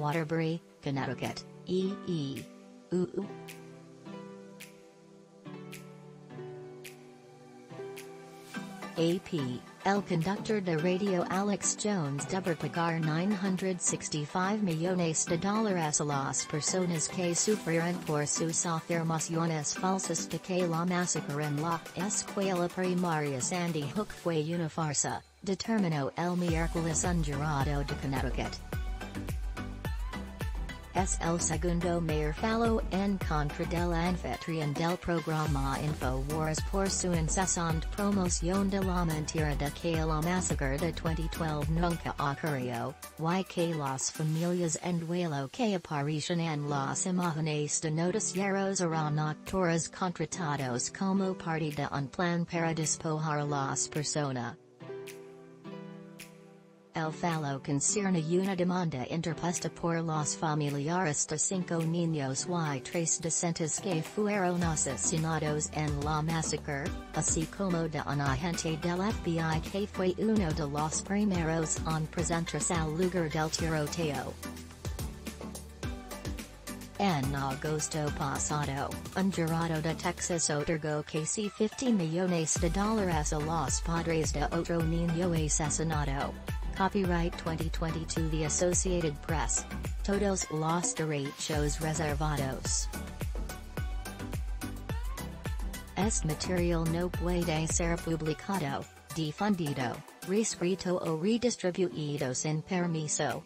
Waterbury, Connecticut, E.E. Ooh. APL conductor de radio Alex Jones deber pagar 965 millones de dólares a las personas que sufrieron por sus afirmaciones falsas de que la masacre en la Escuela Primaria Sandy Hook fue una farsa, determinó el miércoles un jurado de Connecticut. Es el segundo mayor fallo en contra del anfitrión del programa Infowars por su incesante promoción de la mentira de que la masacre de 2012 nunca ocurrió, y que las familias en duelo que aparecen en las imágenes de noticieros eran actores contratados como parte de un plan para despojar las personas. El fallo concierne una demanda interpuesta por los familiares de 5 niños y 3 docentes que fueron asesinados en la masacre, así como de un agente del FBI que fue uno de los primeros en presentarse al lugar del tiroteo. En agosto pasado, un jurado de Texas otorgó casi 50 millones de dólares a los padres de otro niño asesinado. Copyright 2022 The Associated Press. Todos los derechos reservados. Este material no puede ser publicado, difundido, reescrito o redistribuido sin permiso.